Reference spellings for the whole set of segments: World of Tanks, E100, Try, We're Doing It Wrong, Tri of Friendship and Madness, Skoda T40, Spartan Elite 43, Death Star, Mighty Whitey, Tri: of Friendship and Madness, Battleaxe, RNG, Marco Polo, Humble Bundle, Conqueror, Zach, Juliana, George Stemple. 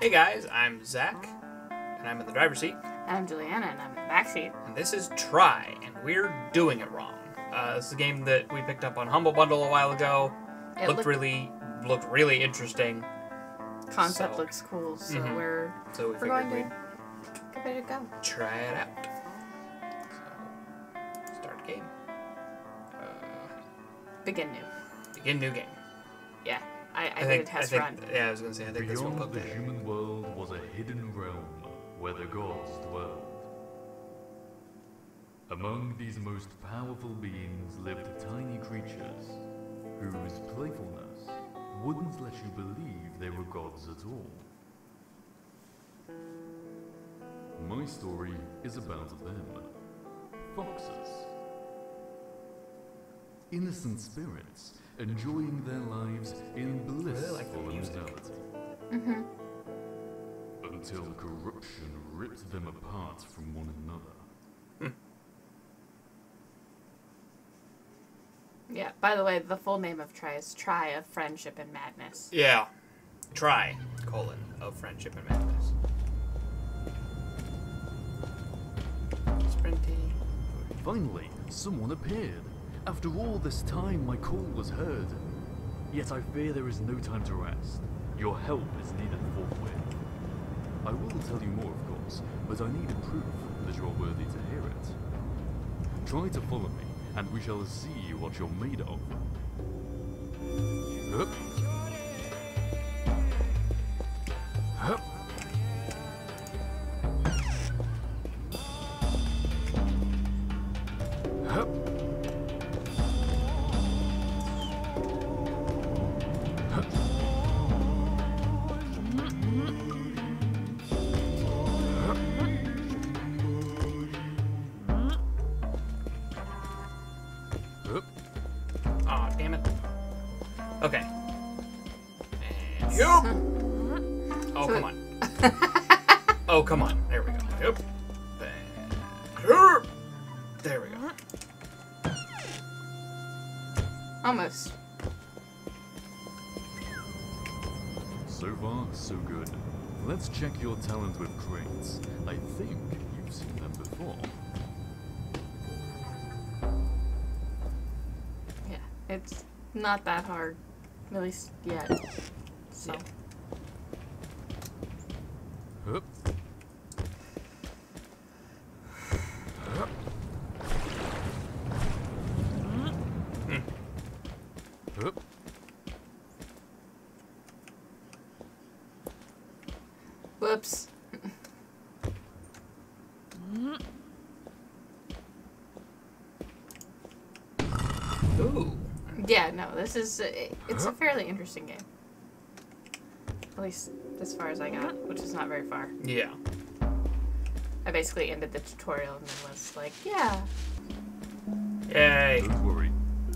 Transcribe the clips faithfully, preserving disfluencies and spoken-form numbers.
Hey guys, I'm Zach, and I'm in the driver's seat. And I'm Juliana, and I'm in the backseat. And this is Try, and we're doing it wrong. Uh, this is a game that we picked up on Humble Bundle a while ago. It looked, looked really, looked really interesting. Concept so, looks cool, so mm-hmm. we're so we we're going to give it a go. Try it out. So, start game. Uh, Begin new. Begin new game. Yeah. I, I, I think, did a test I think, run. Yeah, I was going to say, I think Beyond this one put the there. Human world was a hidden realm where the gods dwelled. Among these most powerful beings lived tiny creatures whose playfulness wouldn't let you believe they were gods at all. My story is about them, foxes. Innocent spirits enjoying their lives in blissful immortality. Mm-hmm. Until corruption ripped them apart from one another. Yeah, by the way, the full name of Tri is Tri of Friendship and Madness. Yeah. Tri, colon, of Friendship and Madness. Sprinty. Finally, someone appeared. After all this time, my call was heard. Yet I fear there is no time to rest. Your help is needed forthwith. I will tell you more, of course, but I need proof that you are worthy to hear it. Try to follow me, and we shall see what you're made of. Hup. Hup. Aw, oh, damn it. Okay. And yup! Oh, come on. Oh, come on. There we go. Yup. Yup! There we go. Almost. So far, so good. Let's check your talent with crates. I think you've seen them before. It's not that hard, at least yet. So. Hup. Hup. Mm. Hup. Whoops. Ooh. Yeah, no, this is, it's a fairly interesting game. At least as far as I got, which is not very far. Yeah. I basically ended the tutorial and then was like, yeah. Yay. Don't worry,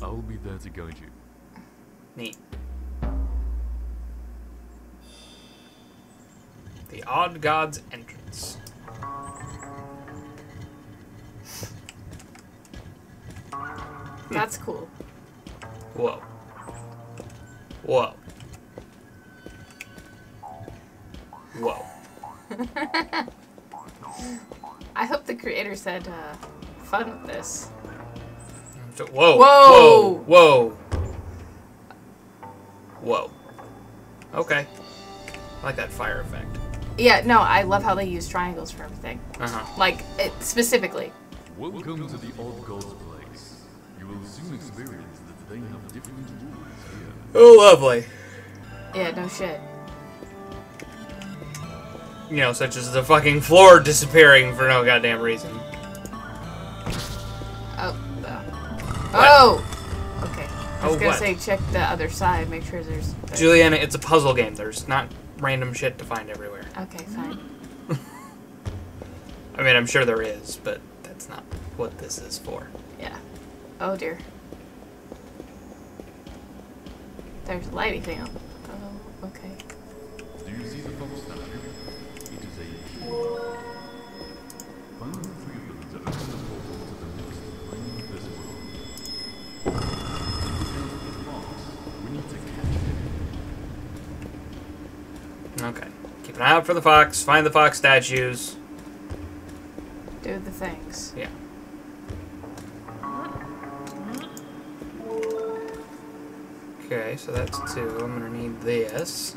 I'll be there to guide you. Neat. The Odd God's Entrance. That's cool. Whoa. Whoa. Whoa. I hope the creator said, uh, fun with this. So, whoa. Whoa. Whoa. Whoa. Whoa. Okay. I like that fire effect. Yeah, no, I love how they use triangles for everything. Uh-huh. Like, it, specifically. Welcome to the Old Gold Place. You will soon experience the They have different rules here. Oh, lovely. Yeah, no shit. You know, such as the fucking floor disappearing for no goddamn reason. Oh. Oh! What? Okay. I was oh, gonna what? say, check the other side, make sure there's... There. Juliana, it's a puzzle game. There's not random shit to find everywhere. Okay, fine. I mean, I'm sure there is, but that's not what this is for. Yeah. Oh, dear. There's a lighty thing up. Oh, okay. Do you see the fox statue? It is a key. Find three of them to open the portal to the next plane visible. We need to catch it. Okay. Keep an Out for the fox. Find the fox statues. Do the things. Yeah. Okay, so that's two. I'm gonna need this.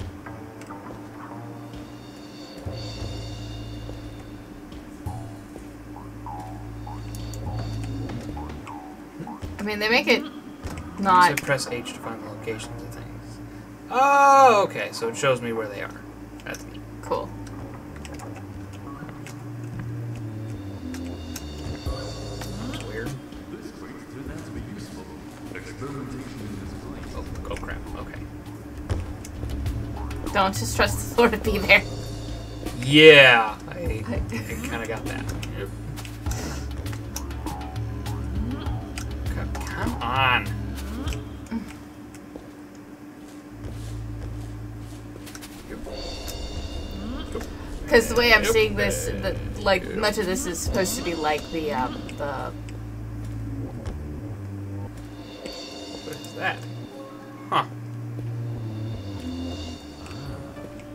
I mean, they make it not... So press H to find the locations of things. Oh, okay, so it shows me where they are. That's neat. Cool. That's weird. Oh, oh crap, okay. Don't just trust the Lord to be there. Yeah, I, I kind of got that. Yep. Come on. Because the way I'm seeing this, the, like much of this is supposed to be like the um, the. What is that? Huh.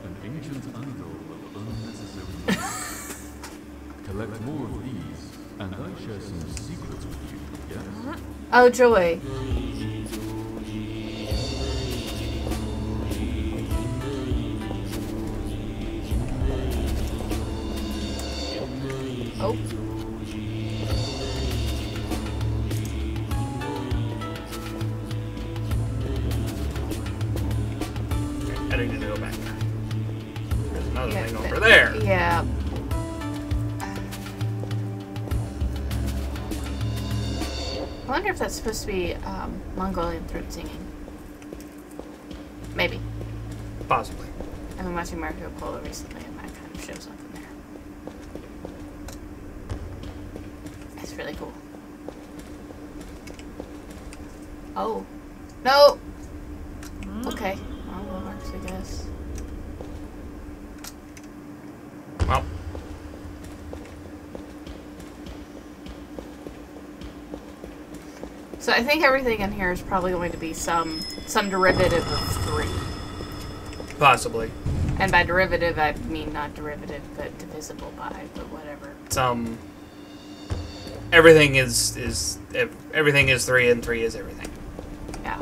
An ancient idol of unnecessary. Collect more of these, and I share some secrets with you. Yes. Oh joy. Oh. I need to go back. There's another yeah, thing over there. Yeah. I wonder if that's supposed to be um, Mongolian throat singing. Maybe. Possibly. I've been watching Marco Polo recently, and that kind of shows up. Really cool. Oh. No! Okay. Well, that works, I guess. Well. So I think everything in here is probably going to be some some derivative of three. Possibly. And by derivative, I mean not derivative, but divisible by, but whatever. Some... Everything is is everything is three and three is everything. Yeah.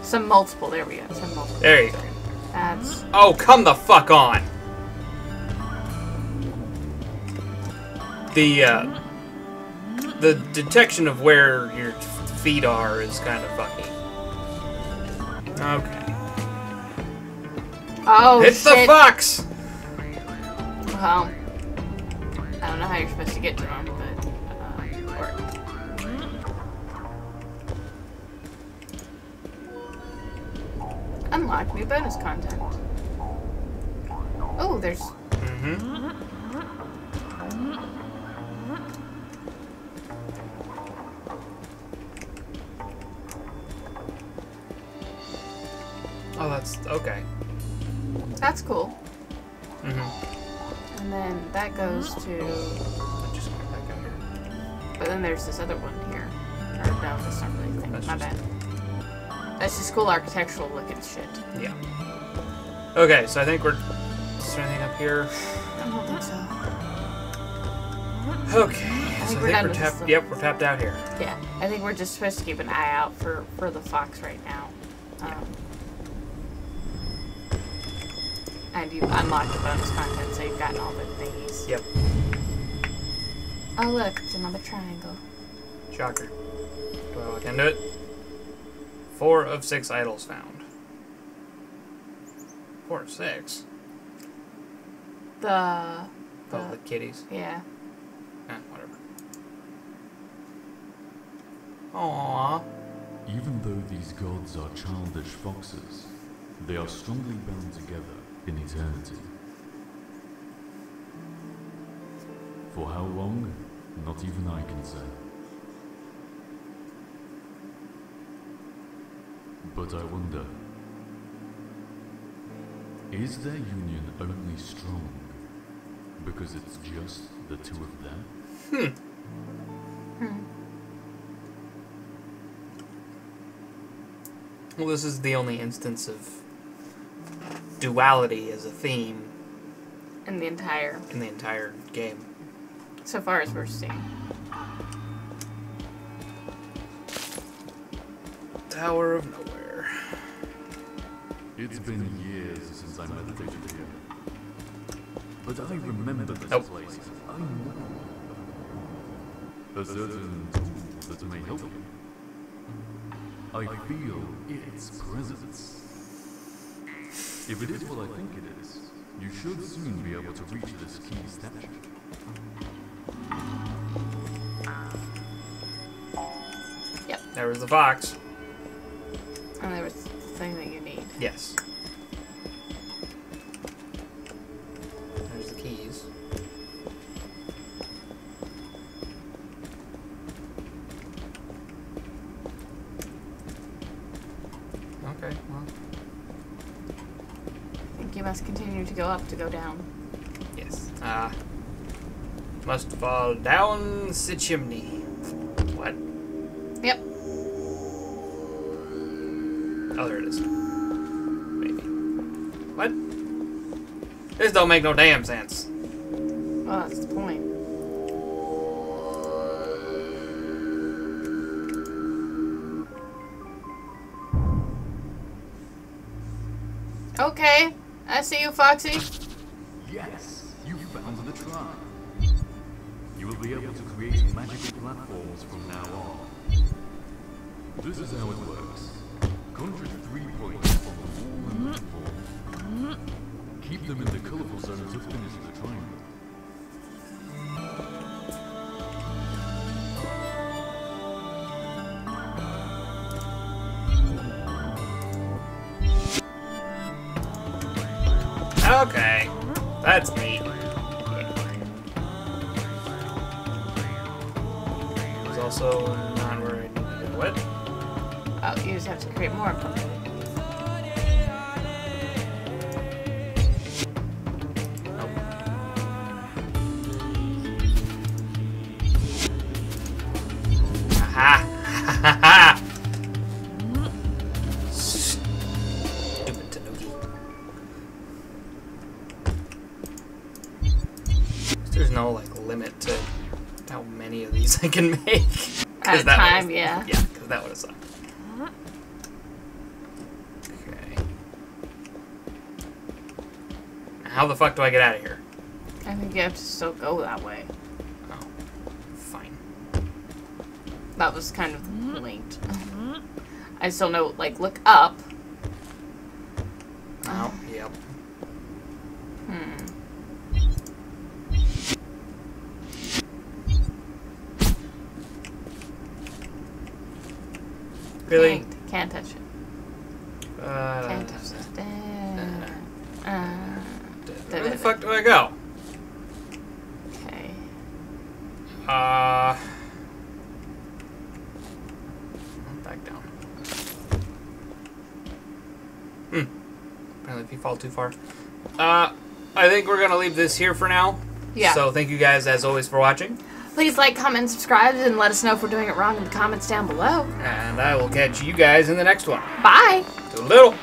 Some multiple. There we go. Some multiple. There you go. That's. Oh, come the fuck on. The uh, the detection of where your feet are is kind of fucky. Okay. Oh, it's the fox! Well, I don't know how you're supposed to get to him, but uh, work. Unlock new bonus content. Oh, there's. Mm-hmm. Oh, that's okay. That's cool. Mm-hmm. And then that goes to... I just went back out here. But then there's this other one here. Or no, that's not really a thing. That's My just... bad. That's just cool architectural looking shit. Yeah. Okay, so I think we're... Is there anything up here? I don't think so. Okay. I think so we're I think we're tapped... Yep, we're tapped out here. Yeah. I think we're just supposed to keep an eye out for, for the fox right now. Um... Yeah. And you've unlocked the bonus content, so you've gotten all the thingies. Yep. Oh look, it's another triangle. Shocker. Do I look into it? Four of six idols found. Four of six? The... Oh, the, the kitties? Yeah. Eh, whatever. Aww. Even though these gods are childish foxes, they are strongly bound together in eternity. For how long? Not even I can say. But I wonder, is their union only strong because it's just the two of them? Hmm. Hmm. Well, this is the only instance of duality as a theme in the entire in the entire game, so far as we're seeing. Tower of Nowhere. It's been years since I meditated here, but I remember this oh. place. I know a certain tool that may help you. I feel its presence. If it is what I think it is, you should soon be able to reach this key statue. Yep. There was the fox. And there was the thing that you need. Yes. There's the keys. Okay, well. You must continue to go up to go down. Yes. Ah. Uh, must fall down the chimney. What? Yep. Oh, there it is. Maybe. What? This don't make no damn sense. Well, that's the point. Okay. I see you, Foxy. Yes, you found the Try. You will be able to create magical platforms from now on. This is how it works. Conjure three points on the wall and the floor. Keep them in the colorful zone to finish the triangle. Okay, that's neat. There's also not where I need to do what? Oh, you just have to create more of them. Oh. Aha! Ha ha ha! No, like, limit to how many of these I can make. At a time, yeah. Yeah, because that would have sucked. Okay. Now, how the fuck do I get out of here? I think you have to still go that way. Oh, fine. That was kind of the point. I still know, like, look up. Oh, yep. Hmm. Really? Can't, can't touch it. Uh, can't touch it. Uh, uh, Where the da, da, fuck do I go? Okay. Uh. Back down. Hmm. Apparently, if you fall too far. Uh, I think we're gonna leave this here for now. Yeah. So thank you guys, as always, for watching. Please like, comment, subscribe, and let us know if we're doing it wrong in the comments down below. And I will catch you guys in the next one. Bye. Toodaloo.